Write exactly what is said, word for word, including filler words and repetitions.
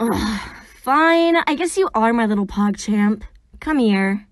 Ugh, fine. I guess you are my little pogchamp. Come here.